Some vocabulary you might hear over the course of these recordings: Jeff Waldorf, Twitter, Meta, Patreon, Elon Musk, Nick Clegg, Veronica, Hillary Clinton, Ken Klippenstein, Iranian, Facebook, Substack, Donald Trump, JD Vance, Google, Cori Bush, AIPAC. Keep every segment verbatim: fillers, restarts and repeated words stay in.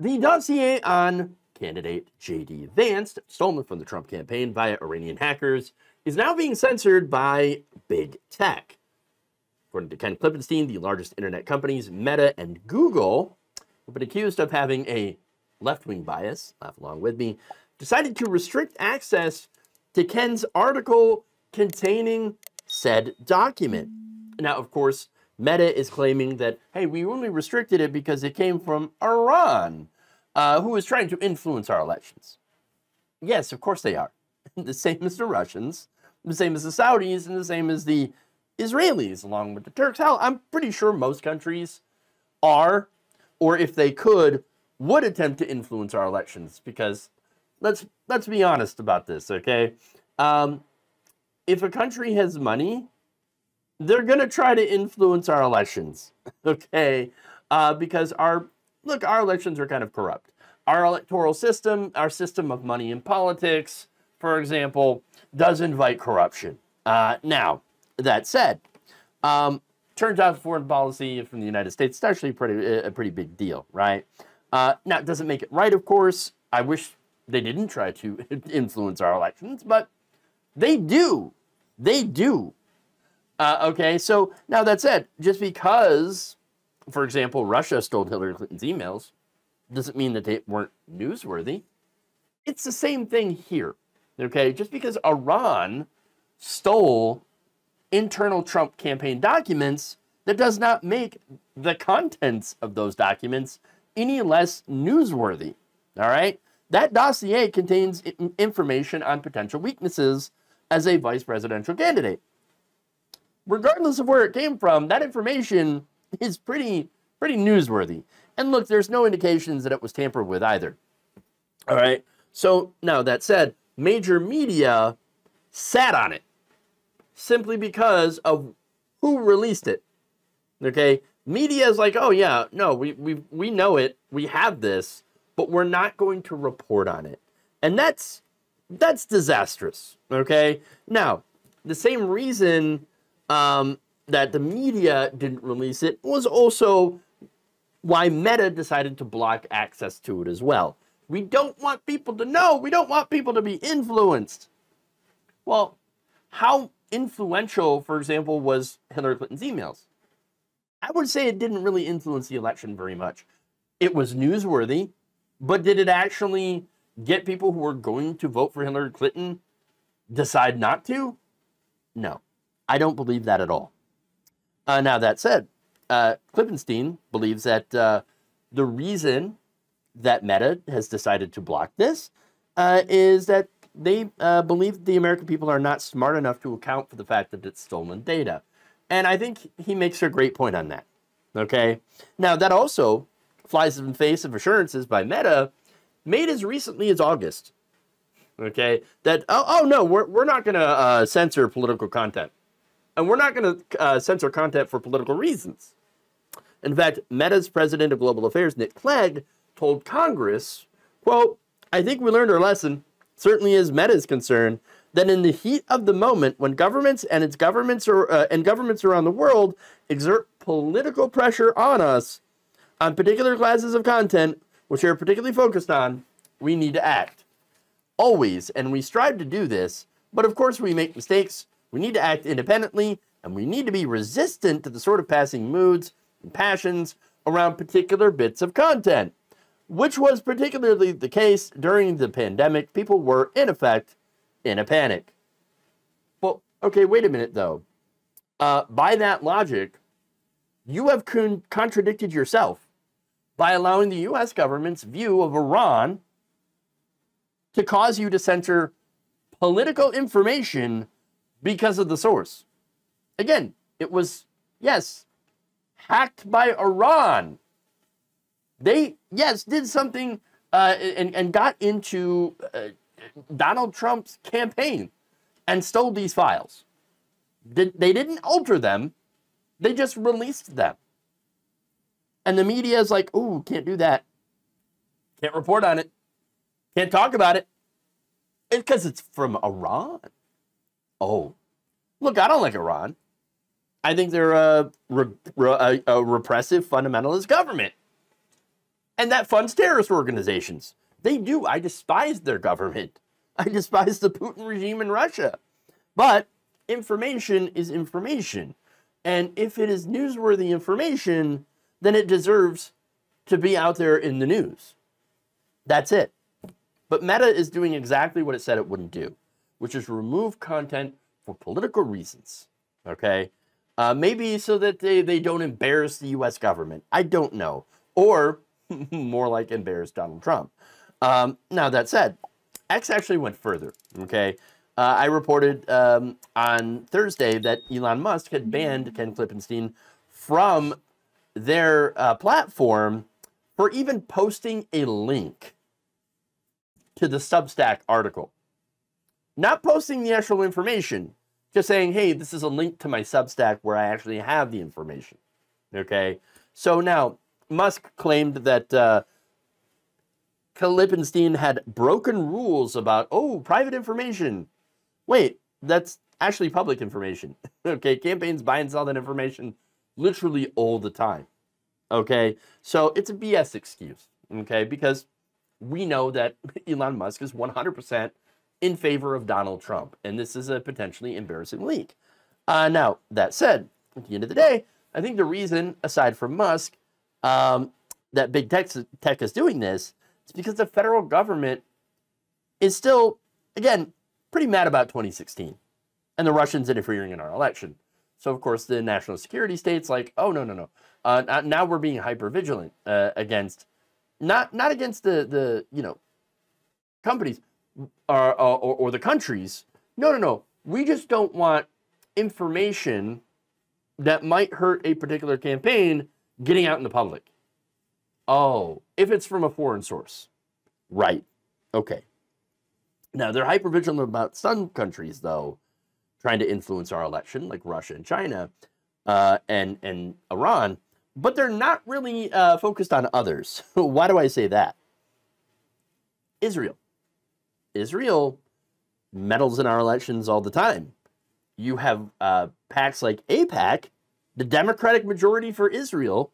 the dossier on candidate J D Vance, stolen from the Trump campaign via Iranian hackers, is now being censored by big tech. According to Ken Klippenstein, the largest internet companies, Meta and Google, who've been accused of having a left-wing bias, laugh along with me, decided to restrict access to Ken's article containing said document. Now, of course, Meta is claiming that, hey, we only restricted it because it came from Iran, uh, who is trying to influence our elections. Yes, of course they are. The same as the Russians, the same as the Saudis, and the same as the Israelis, along with the Turks. Hell, I'm pretty sure most countries are, or if they could, would attempt to influence our elections, because let's let's be honest about this, okay? Um, if a country has money, they're gonna try to influence our elections, okay? Uh, because our, look, our elections are kind of corrupt. Our electoral system, our system of money and politics, for example, does invite corruption. Uh, now, that said, um, turns out foreign policy from the United States is actually pretty, a pretty big deal, right? Uh, now, it doesn't make it right, of course. I wish they didn't try to influence our elections, but they do. They do. Uh, okay, so now that said, just because, for example, Russia stole Hillary Clinton's emails, doesn't mean that they weren't newsworthy. It's the same thing here. Okay, just because Iran stole internal Trump campaign documents, that does not make the contents of those documents any less newsworthy, all right? That dossier contains information on potential weaknesses as a vice presidential candidate. Regardless of where it came from, that information is pretty, pretty newsworthy. And look, there's no indications that it was tampered with either, all right? So now that said, major media sat on it simply because of who released it, okay? Media is like, oh yeah, no, we, we, we know it, we have this, but we're not going to report on it. And that's, that's disastrous, okay? Now, the same reason um, that the media didn't release it was also why Meta decided to block access to it as well. We don't want people to know. We don't want people to be influenced. Well, how influential, for example, was Hillary Clinton's emails? I would say it didn't really influence the election very much. It was newsworthy, but did it actually get people who were going to vote for Hillary Clinton decide not to? No, I don't believe that at all. Uh, now, that said, uh, Klippenstein believes that uh, the reason that Meta has decided to block this uh, is that they uh, believe the American people are not smart enough to account for the fact that it's stolen data. And I think he makes a great point on that, okay? Now, that also flies in the face of assurances by Meta made as recently as August, okay? That, oh, oh no, we're, we're not gonna uh, censor political content. And we're not gonna uh, censor content for political reasons. In fact, Meta's president of global affairs, Nick Clegg, told Congress, quote, I think we learned our lesson, certainly as Meta's concerned, that in the heat of the moment when governments and its governments are, uh, and governments around the world exert political pressure on us, on particular classes of content, which are particularly focused on, we need to act. Always, and we strive to do this, but of course we make mistakes, we need to act independently, and we need to be resistant to the sort of passing moods and passions around particular bits of content, which was particularly the case during the pandemic. People were, in effect, in a panic. Well, okay, wait a minute, though. Uh, by that logic, you have con contradicted yourself by allowing the U S government's view of Iran to cause you to censor political information because of the source. Again, it was, yes, hacked by Iran. They, yes, did something uh, and, and got into uh, Donald Trump's campaign and stole these files. Did, they didn't alter them. They just released them. And the media is like, ooh, can't do that. Can't report on it. Can't talk about it. It's because it's from Iran. Oh, look, I don't like Iran. I think they're a, a, a repressive fundamentalist government. And that funds terrorist organizations. They do. I despise their government. I despise the Putin regime in Russia. But information is information. And if it is newsworthy information, then it deserves to be out there in the news. That's it. But Meta is doing exactly what it said it wouldn't do, which is remove content for political reasons, okay? Uh, maybe so that they, they don't embarrass the U S government. I don't know. Or more like embarrass Donald Trump. Um, now, that said, X actually went further, okay? Uh, I reported um, on Thursday that Elon Musk had banned Ken Klippenstein from their uh, platform for even posting a link to the Substack article. Not posting the actual information, just saying, hey, this is a link to my Substack where I actually have the information, okay? So now, Musk claimed that uh, Klippenstein had broken rules about, oh, private information. Wait, that's actually public information, okay? Campaigns buy and sell that information literally all the time, okay? So it's a B S excuse, okay? Because we know that Elon Musk is one hundred percent in favor of Donald Trump, and this is a potentially embarrassing leak. Uh, now, that said, at the end of the day, I think the reason, aside from Musk, um, that big tech, tech is doing this is because the federal government is still, again, pretty mad about twenty sixteen and the Russians interfering in our election. So, of course, the national security state's like, oh, no, no, no. Uh, now we're being hyper-vigilant uh, against, not not against the, the you know, companies, Or, or, or the countries. No, no, no. We just don't want information that might hurt a particular campaign getting out in the public. Oh, if it's from a foreign source. Right. Okay. Now, they're hyper-vigilant about some countries, though, trying to influence our election, like Russia and China uh, and, and Iran, but they're not really uh, focused on others. Why do I say that? Israel. Israel meddles in our elections all the time. You have uh, PACs like AIPAC, the Democratic majority for Israel,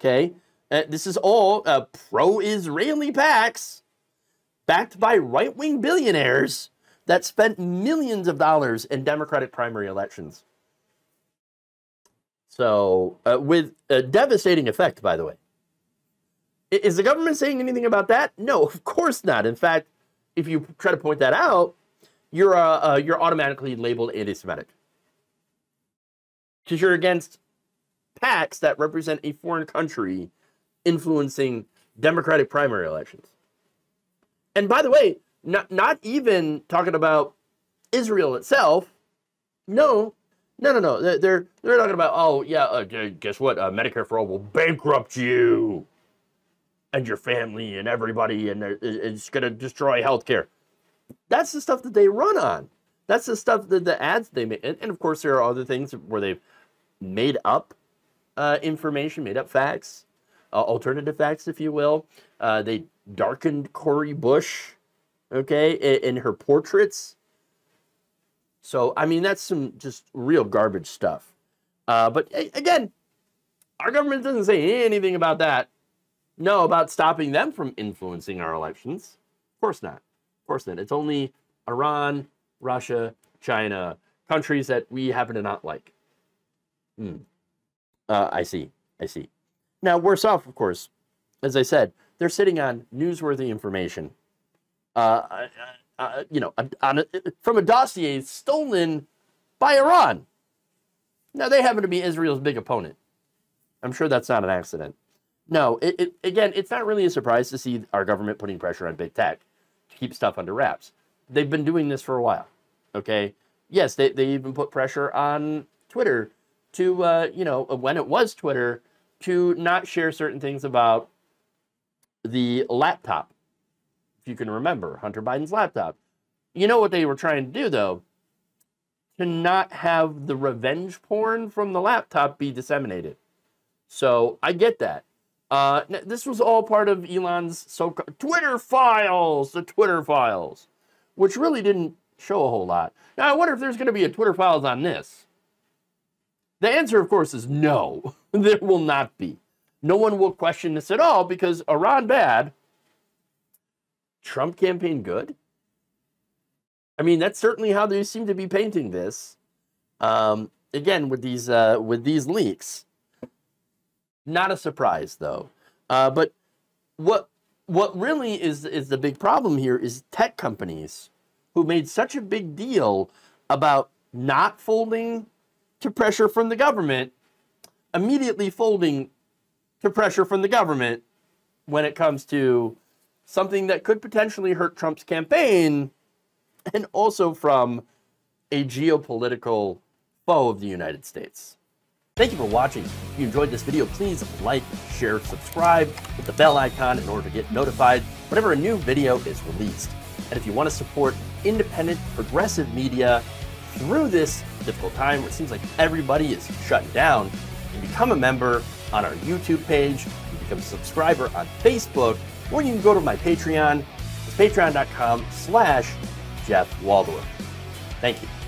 okay? Uh, this is all uh, pro-Israeli PACs backed by right-wing billionaires that spent millions of dollars in Democratic primary elections. So, uh, with a devastating effect, by the way. Is the government saying anything about that? No, of course not. In fact, if you try to point that out, you're uh, uh, you're automatically labeled anti-Semitic because you're against PACs that represent a foreign country influencing Democratic primary elections. And by the way, not not even talking about Israel itself. No, no, no, no. They're they're talking about, oh yeah, uh, guess what? Uh, Medicare for all will bankrupt you and your family and everybody, and it's going to destroy healthcare. That's the stuff that they run on. That's the stuff that the ads they make. And, and of course, there are other things where they've made up uh, information, made up facts, uh, alternative facts, if you will. Uh, they darkened Cori Bush, okay, in, in her portraits. So, I mean, that's some just real garbage stuff. Uh, but again, our government doesn't say anything about that. No, about stopping them from influencing our elections. Of course not. Of course not. It's only Iran, Russia, China, countries that we happen to not like. Hmm. Uh, I see. I see. Now, worse off, of course, as I said, they're sitting on newsworthy information. Uh, uh, you know, on a, from a dossier stolen by Iran. Now, they happen to be Israel's big opponent. I'm sure that's not an accident. No, it, it, again, it's not really a surprise to see our government putting pressure on big tech to keep stuff under wraps. They've been doing this for a while, okay? Yes, they, they even put pressure on Twitter to, uh, you know, when it was Twitter, to not share certain things about the laptop, if you can remember, Hunter Biden's laptop. You know what they were trying to do, though? To not have the revenge porn from the laptop be disseminated. So I get that. Uh, this was all part of Elon's so-called Twitter files, the Twitter files, which really didn't show a whole lot. Now, I wonder if there's going to be a Twitter files on this. The answer, of course, is no. There will not be. No one will question this at all because Iran bad, Trump campaign good. I mean, that's certainly how they seem to be painting this. Um, again, with these uh, with these leaks, not a surprise though. Uh, but what what really is is the big problem here is tech companies who made such a big deal about not folding to pressure from the government, immediately folding to pressure from the government when it comes to something that could potentially hurt Trump's campaign, and also from a geopolitical foe of the United States. Thank you for watching. If you enjoyed this video, please like, share, subscribe, hit the bell icon in order to get notified whenever a new video is released. And if you want to support independent, progressive media through this difficult time where it seems like everybody is shut down, you can become a member on our YouTube page, you become a subscriber on Facebook, or you can go to my Patreon. It's patreon dot com slash Jeff Waldorf. Thank you.